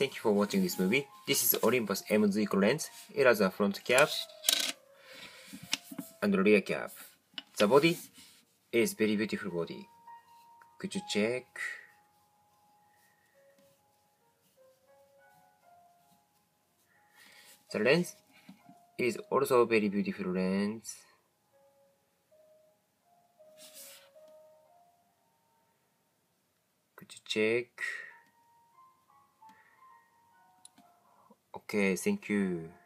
thank you for watching this movie. This is Olympus MZ lens. It has a front cap and a rear cap. The body is very beautiful body. Could you check? The lens is also very beautiful lens. Could you check? Okay, thank you.